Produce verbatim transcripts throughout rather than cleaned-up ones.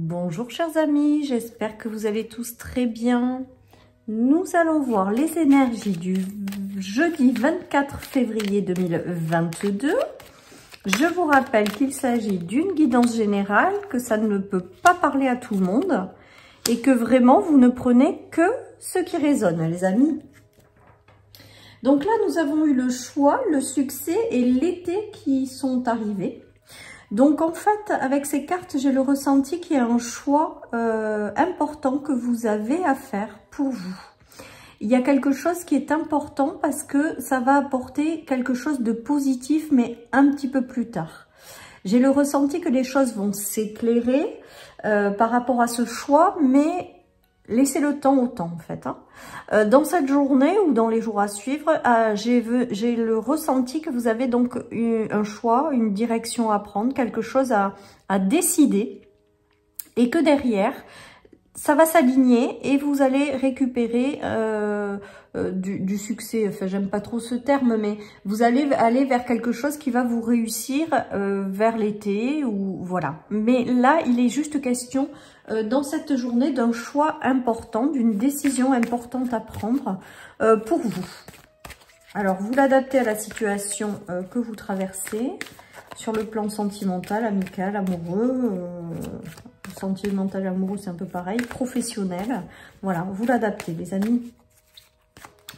Bonjour chers amis, j'espère que vous allez tous très bien. Nous allons voir les énergies du jeudi vingt-quatre février deux mille vingt-deux. Je vous rappelle qu'il s'agit d'une guidance générale, que ça ne peut pas parler à tout le monde et que vraiment vous ne prenez que ce qui résonne les amis. Donc là nous avons eu le choix, le succès et l'été qui sont arrivés. Donc en fait, avec ces cartes, j'ai le ressenti qu'il y a un choix euh, important que vous avez à faire pour vous. Il y a quelque chose qui est important parce que ça va apporter quelque chose de positif, mais un petit peu plus tard. J'ai le ressenti que les choses vont s'éclairer euh, par rapport à ce choix, mais laissez le temps au temps en fait. Hein. Euh, dans cette journée ou dans les jours à suivre, euh, j'ai le ressenti que vous avez donc eu un choix, une direction à prendre, quelque chose à, à décider et que derrière, ça va s'aligner et vous allez récupérer euh, euh, du, du succès. Enfin, j'aime pas trop ce terme, mais vous allez aller vers quelque chose qui va vous réussir euh, vers l'été ou voilà. Mais là, il est juste question dans cette journée d'un choix important, d'une décision importante à prendre euh, pour vous. Alors, vous l'adaptez à la situation euh, que vous traversez, sur le plan sentimental, amical, amoureux, euh, sentimental et amoureux, c'est un peu pareil, professionnel. Voilà, vous l'adaptez, les amis,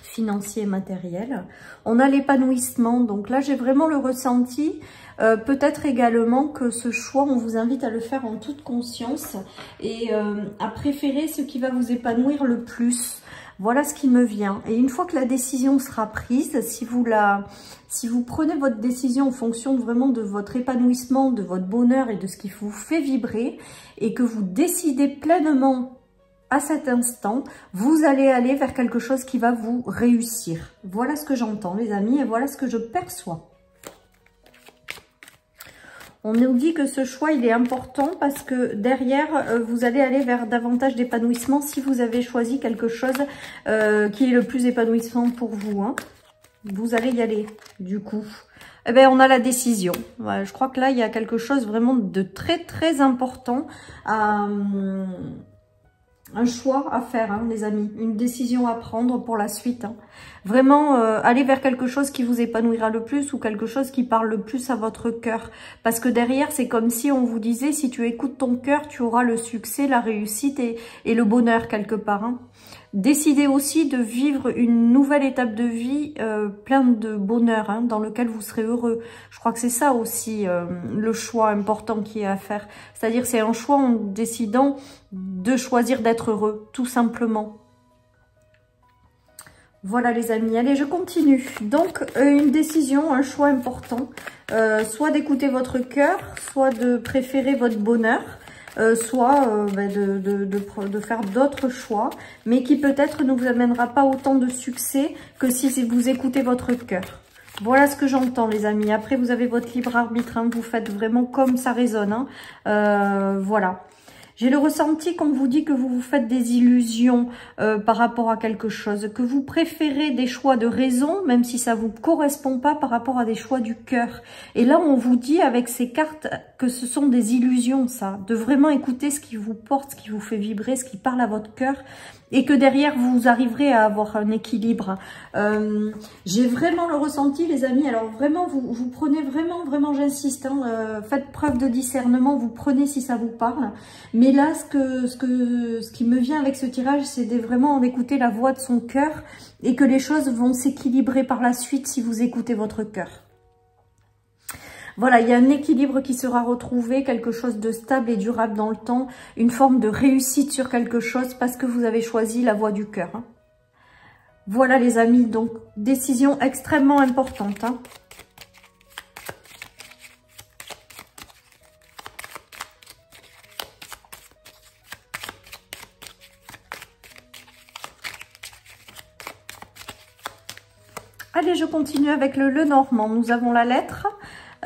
financier et matériel. On a l'épanouissement, donc là, j'ai vraiment le ressenti. Euh, peut-être également que ce choix, on vous invite à le faire en toute conscience et euh, à préférer ce qui va vous épanouir le plus. Voilà ce qui me vient. Et une fois que la décision sera prise, si vous la, si vous prenez votre décision en fonction vraiment de votre épanouissement, de votre bonheur et de ce qui vous fait vibrer et que vous décidez pleinement à cet instant, vous allez aller vers quelque chose qui va vous réussir. Voilà ce que j'entends les amis et voilà ce que je perçois. On nous dit que ce choix, il est important parce que derrière, vous allez aller vers davantage d'épanouissement si vous avez choisi quelque chose euh, qui est le plus épanouissant pour vous. Hein. Vous allez y aller, du coup. Eh bien, on a la décision. Ouais, je crois que là, il y a quelque chose vraiment de très, très important. À, euh, un choix à faire, hein, les amis. Une décision à prendre pour la suite. Hein. Vraiment, euh, aller vers quelque chose qui vous épanouira le plus ou quelque chose qui parle le plus à votre cœur. Parce que derrière, c'est comme si on vous disait, si tu écoutes ton cœur, tu auras le succès, la réussite et, et le bonheur quelque part. Hein. Décidez aussi de vivre une nouvelle étape de vie euh, pleine de bonheur, hein, dans lequel vous serez heureux. Je crois que c'est ça aussi euh, le choix important qui est à faire. C'est-à-dire c'est un choix en décidant de choisir d'être heureux, tout simplement. Voilà les amis, allez je continue. Donc une décision, un choix important, euh, soit d'écouter votre cœur, soit de préférer votre bonheur, euh, soit euh, bah, de, de, de, de faire d'autres choix, mais qui peut-être ne vous amènera pas autant de succès que si vous écoutez votre cœur. Voilà ce que j'entends les amis, après vous avez votre libre arbitre, hein, vous faites vraiment comme ça résonne, hein. euh, voilà. J'ai le ressenti qu'on vous dit que vous vous faites des illusions euh, par rapport à quelque chose, que vous préférez des choix de raison, même si ça vous correspond pas par rapport à des choix du cœur. Et là, on vous dit avec ces cartes que ce sont des illusions, ça, de vraiment écouter ce qui vous porte, ce qui vous fait vibrer, ce qui parle à votre cœur. Et que derrière, vous arriverez à avoir un équilibre. Euh, j'ai vraiment le ressenti, les amis. Alors, vraiment, vous, vous prenez vraiment, vraiment, j'insiste, hein, euh, faites preuve de discernement, vous prenez si ça vous parle. Mais là, ce, que, ce, que, ce qui me vient avec ce tirage, c'est vraiment d'écouter la voix de son cœur et que les choses vont s'équilibrer par la suite si vous écoutez votre cœur. Voilà, il y a un équilibre qui sera retrouvé, quelque chose de stable et durable dans le temps, une forme de réussite sur quelque chose parce que vous avez choisi la voie du cœur. Hein. Voilà les amis, donc décision extrêmement importante. Hein. Allez, je continue avec le Lenormand. Nous avons la lettre.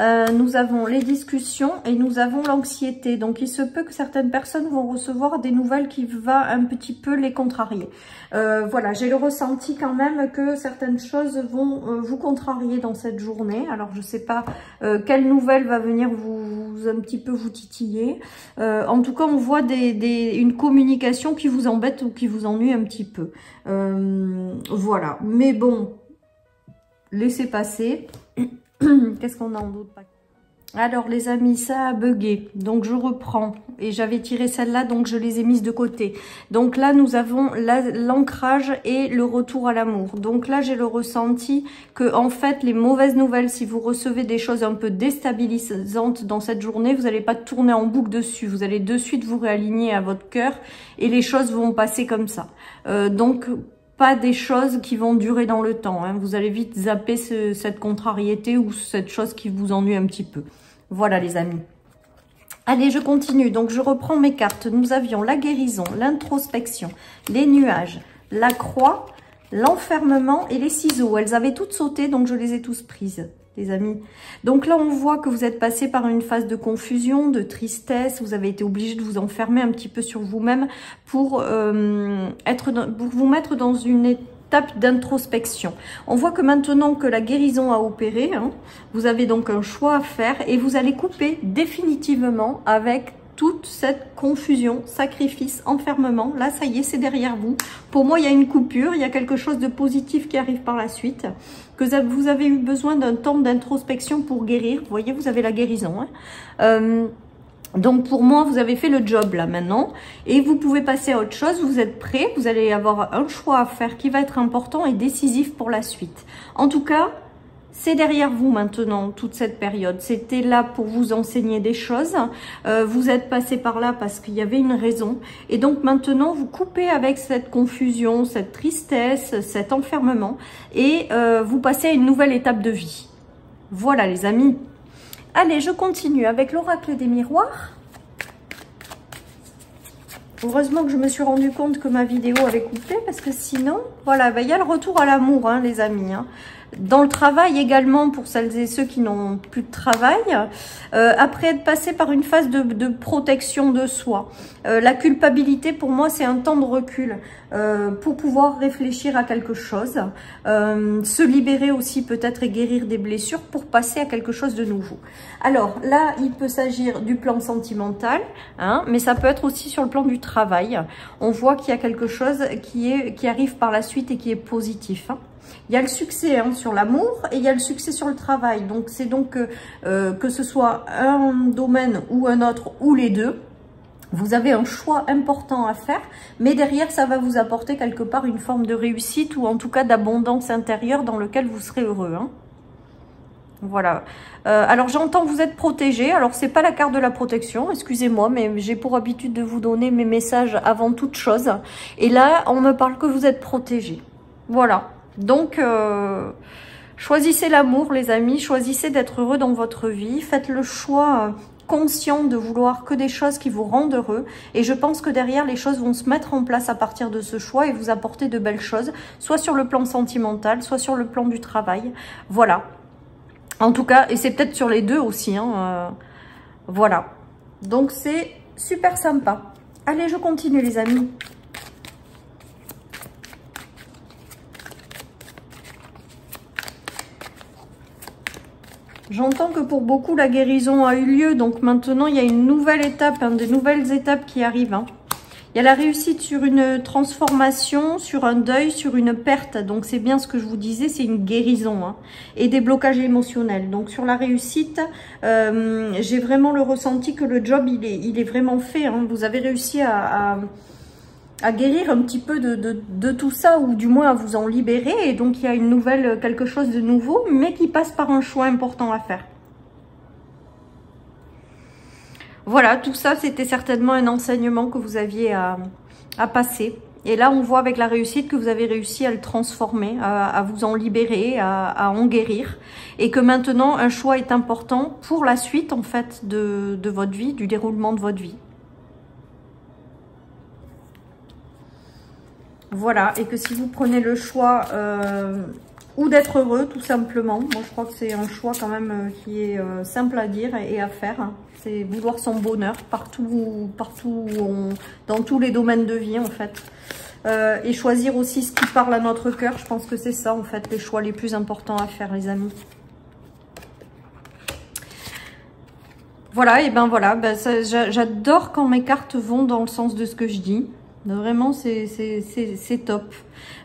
Euh, nous avons les discussions et nous avons l'anxiété. Donc, il se peut que certaines personnes vont recevoir des nouvelles qui va un petit peu les contrarier. Euh, voilà, j'ai le ressenti quand même que certaines choses vont euh, vous contrarier dans cette journée. Alors, je ne sais pas euh, quelle nouvelle va venir vous, vous un petit peu vous titiller. Euh, en tout cas, on voit des, des, une communication qui vous embête ou qui vous ennuie un petit peu. Euh, voilà, mais bon, laissez passer. Qu'est-ce qu'on a en d'autre? Alors les amis, ça a bugué, donc je reprends et j'avais tiré celle-là, donc je les ai mises de côté. Donc là nous avons l'ancrage et le retour à l'amour. Donc là j'ai le ressenti que en fait les mauvaises nouvelles, si vous recevez des choses un peu déstabilisantes dans cette journée, vous n'allez pas tourner en boucle dessus, vous allez de suite vous réaligner à votre cœur et les choses vont passer comme ça. Euh, donc pas des choses qui vont durer dans le temps, hein. Vous allez vite zapper ce, cette contrariété ou cette chose qui vous ennuie un petit peu. Voilà les amis. Allez, je continue. Donc, je reprends mes cartes. Nous avions la guérison, l'introspection, les nuages, la croix, l'enfermement et les ciseaux. Elles avaient toutes sauté, donc je les ai tous prises, les amis. Donc là, on voit que vous êtes passé par une phase de confusion, de tristesse. Vous avez été obligé de vous enfermer un petit peu sur vous-même pour, euh, être dans, pour vous mettre dans une étape d'introspection. On voit que maintenant que la guérison a opéré, hein, vous avez donc un choix à faire et vous allez couper définitivement avec toute cette confusion, sacrifice, enfermement. Là, ça y est, c'est derrière vous. Pour moi, il y a une coupure, il y a quelque chose de positif qui arrive par la suite, que vous avez eu besoin d'un temps d'introspection pour guérir. Vous voyez, vous avez la guérison, hein. Euh, donc, pour moi, vous avez fait le job, là, maintenant, et vous pouvez passer à autre chose. Vous êtes prêts, vous allez avoir un choix à faire qui va être important et décisif pour la suite. En tout cas, c'est derrière vous maintenant, toute cette période. C'était là pour vous enseigner des choses. Euh, vous êtes passé par là parce qu'il y avait une raison. Et donc maintenant, vous coupez avec cette confusion, cette tristesse, cet enfermement. Et euh, vous passez à une nouvelle étape de vie. Voilà les amis. Allez, je continue avec l'oracle des miroirs. Heureusement que je me suis rendu compte que ma vidéo avait coupé, parce que sinon, voilà, bah, il y a le retour à l'amour, hein, les amis. Hein. Dans le travail également, pour celles et ceux qui n'ont plus de travail, euh, après être passé par une phase de, de protection de soi. Euh, la culpabilité, pour moi, c'est un temps de recul euh, pour pouvoir réfléchir à quelque chose, euh, se libérer aussi peut-être et guérir des blessures pour passer à quelque chose de nouveau. Alors là, il peut s'agir du plan sentimental, hein, mais ça peut être aussi sur le plan du travail. On voit qu'il y a quelque chose qui, est, qui arrive par la suite et qui est positif, hein. Il y a le succès hein, sur l'amour et il y a le succès sur le travail. Donc, c'est donc euh, que ce soit un domaine ou un autre ou les deux, vous avez un choix important à faire. Mais derrière, ça va vous apporter quelque part une forme de réussite ou en tout cas d'abondance intérieure dans lequel vous serez heureux. Hein. Voilà. Euh, alors, j'entends vous êtes protégé. Alors, c'est pas la carte de la protection, excusez-moi, mais j'ai pour habitude de vous donner mes messages avant toute chose. Et là, on me parle que vous êtes protégé. Voilà. Donc, euh, choisissez l'amour, les amis. Choisissez d'être heureux dans votre vie. Faites le choix conscient de vouloir que des choses qui vous rendent heureux. Et je pense que derrière, les choses vont se mettre en place à partir de ce choix et vous apporter de belles choses, soit sur le plan sentimental, soit sur le plan du travail. Voilà. En tout cas, et c'est peut-être sur les deux aussi. Hein, euh, voilà. Donc, c'est super sympa. Allez, je continue, les amis. J'entends que pour beaucoup, la guérison a eu lieu. Donc maintenant, il y a une nouvelle étape, hein, de nouvelles étapes qui arrivent. Hein. Il y a la réussite sur une transformation, sur un deuil, sur une perte. Donc c'est bien ce que je vous disais, c'est une guérison. Hein, et des blocages émotionnels. Donc sur la réussite, euh, j'ai vraiment le ressenti que le job, il est, il est vraiment fait. Hein. Vous avez réussi à... à à guérir un petit peu de, de, de tout ça, ou du moins à vous en libérer, et donc il y a une nouvelle, quelque chose de nouveau, mais qui passe par un choix important à faire. Voilà, tout ça c'était certainement un enseignement que vous aviez à, à passer, et là on voit avec la réussite que vous avez réussi à le transformer, à, à vous en libérer, à, à en guérir, et que maintenant un choix est important pour la suite en fait de, de votre vie, du déroulement de votre vie. Voilà, et que si vous prenez le choix euh, ou d'être heureux, tout simplement, moi je crois que c'est un choix quand même qui est euh, simple à dire et à faire, hein. C'est vouloir son bonheur partout, partout on, dans tous les domaines de vie en fait. Euh, et choisir aussi ce qui parle à notre cœur, je pense que c'est ça en fait les choix les plus importants à faire les amis. Voilà, et ben voilà, ben j'adore quand mes cartes vont dans le sens de ce que je dis. Vraiment, c'est top.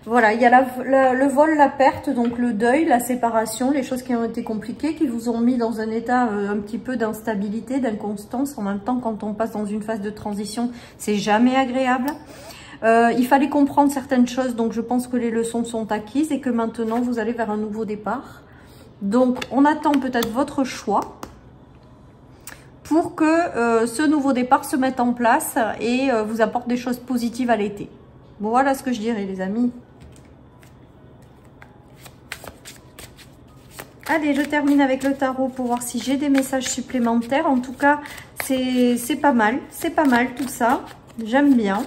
Voilà, il y a la, la, le vol, la perte, donc le deuil, la séparation, les choses qui ont été compliquées, qui vous ont mis dans un état euh, un petit peu d'instabilité, d'inconstance. En même temps, quand on passe dans une phase de transition, c'est jamais agréable. Euh, il fallait comprendre certaines choses, donc je pense que les leçons sont acquises et que maintenant, vous allez vers un nouveau départ. Donc, on attend peut-être votre choix pour que euh, ce nouveau départ se mette en place et euh, vous apporte des choses positives à l'été. Bon, voilà ce que je dirais, les amis. Allez, je termine avec le tarot pour voir si j'ai des messages supplémentaires. En tout cas, c'est pas mal. C'est pas mal tout ça. J'aime bien.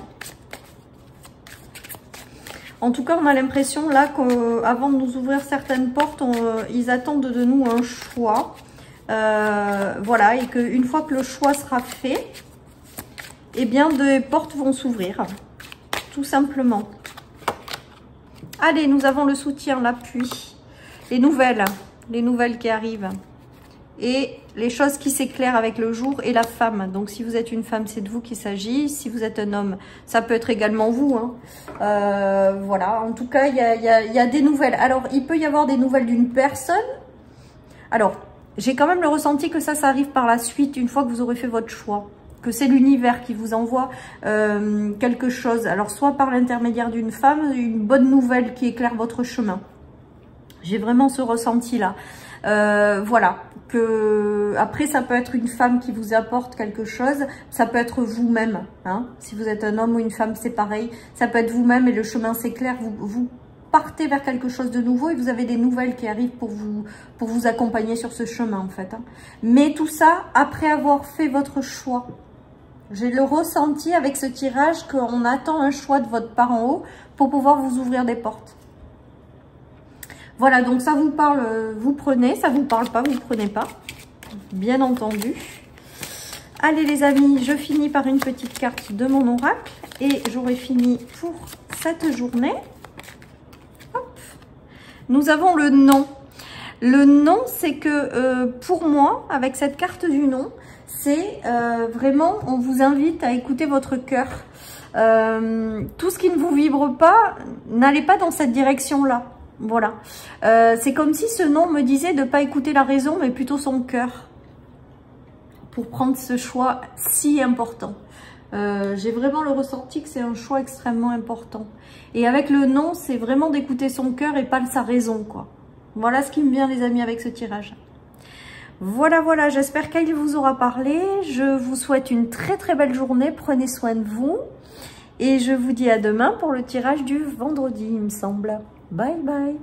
En tout cas, on a l'impression là qu'avant de nous ouvrir certaines portes, on, ils attendent de nous un choix. Euh, voilà, et qu'une fois que le choix sera fait, eh bien, des portes vont s'ouvrir, tout simplement. Allez, nous avons le soutien, l'appui, les nouvelles, les nouvelles qui arrivent, et les choses qui s'éclairent avec le jour et la femme. Donc, si vous êtes une femme, c'est de vous qu'il s'agit. Si vous êtes un homme, ça peut être également vous, hein. Euh, voilà, en tout cas, il y a, y a, y a des nouvelles. Alors, il peut y avoir des nouvelles d'une personne. Alors, j'ai quand même le ressenti que ça, ça arrive par la suite, une fois que vous aurez fait votre choix. Que c'est l'univers qui vous envoie euh, quelque chose. Alors, soit par l'intermédiaire d'une femme, une bonne nouvelle qui éclaire votre chemin. J'ai vraiment ce ressenti-là. Euh, voilà. Que après, ça peut être une femme qui vous apporte quelque chose. Ça peut être vous-même. Hein. Si vous êtes un homme ou une femme, c'est pareil. Ça peut être vous-même et le chemin s'éclaire. Vous, vous partez vers quelque chose de nouveau et vous avez des nouvelles qui arrivent pour vous, pour vous accompagner sur ce chemin en fait. Mais tout ça après avoir fait votre choix. J'ai le ressenti avec ce tirage qu'on attend un choix de votre part en haut pour pouvoir vous ouvrir des portes. Voilà, donc ça vous parle, vous prenez, ça vous parle pas, vous prenez pas, bien entendu. Allez les amis, je finis par une petite carte de mon oracle et j'aurai fini pour cette journée. Nous avons le non. Le non, c'est que euh, pour moi, avec cette carte du non, c'est euh, vraiment, on vous invite à écouter votre cœur. Euh, tout ce qui ne vous vibre pas, n'allez pas dans cette direction-là. Voilà. Euh, c'est comme si ce non me disait de ne pas écouter la raison, mais plutôt son cœur, pour prendre ce choix si important. Euh, j'ai vraiment le ressenti que c'est un choix extrêmement important. Et avec le non, c'est vraiment d'écouter son cœur et pas sa raison, quoi. Voilà ce qui me vient, les amis, avec ce tirage. Voilà, voilà, j'espère qu'elle vous aura parlé. Je vous souhaite une très très belle journée. Prenez soin de vous. Et je vous dis à demain pour le tirage du vendredi, il me semble. Bye, bye.